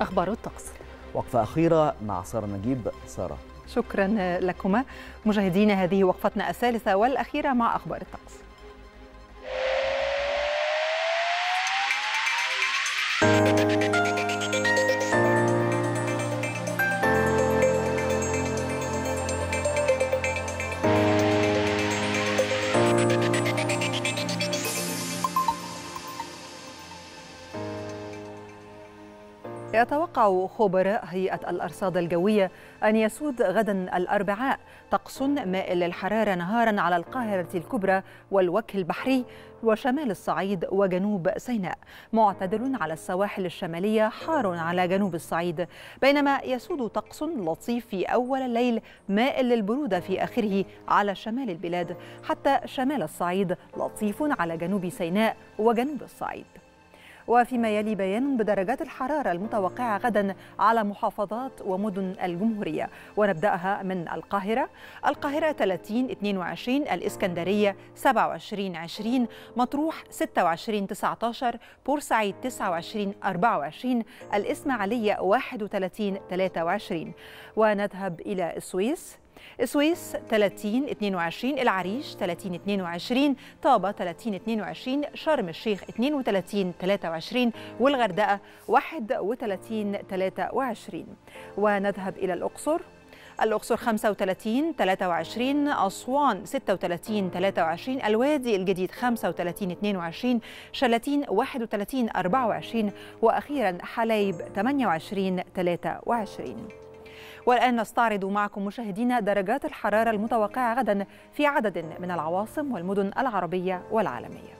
أخبار الطقس. وقفة أخيرة مع سارة نجيب. سارة، شكرا لكما. مشاهدينا، هذه وقفتنا الثالثة والأخيرة مع أخبار الطقس. يتوقع خبراء هيئة الأرصاد الجوية أن يسود غدا الأربعاء طقس مائل للحرارة نهارا على القاهرة الكبرى والوجه البحري وشمال الصعيد وجنوب سيناء، معتدل على السواحل الشمالية، حار على جنوب الصعيد، بينما يسود طقس لطيف في أول الليل مائل للبرودة في آخره على شمال البلاد، حتى شمال الصعيد لطيف على جنوب سيناء وجنوب الصعيد. وفيما يلي بيان بدرجات الحرارة المتوقعة غدا على محافظات ومدن الجمهورية، ونبدأها من القاهرة. القاهرة 30-22، الإسكندرية 27-20، مطروح 26-19، بورسعيد 29-24، الإسماعيلية 31-23. ونذهب إلى السويس. السويس 30-22، العريش 30-22، طابة 30-22، شرم الشيخ 32-23، والغردقة 31-23. ونذهب إلى الأقصر. الأقصر 35-23، أسوان 36-23، الوادي الجديد 35-22، شلاتين 31-24، وأخيرا حلايب 28-23. والآن نستعرض معكم مشاهدينا درجات الحرارة المتوقعة غدا في عدد من العواصم والمدن العربية والعالمية.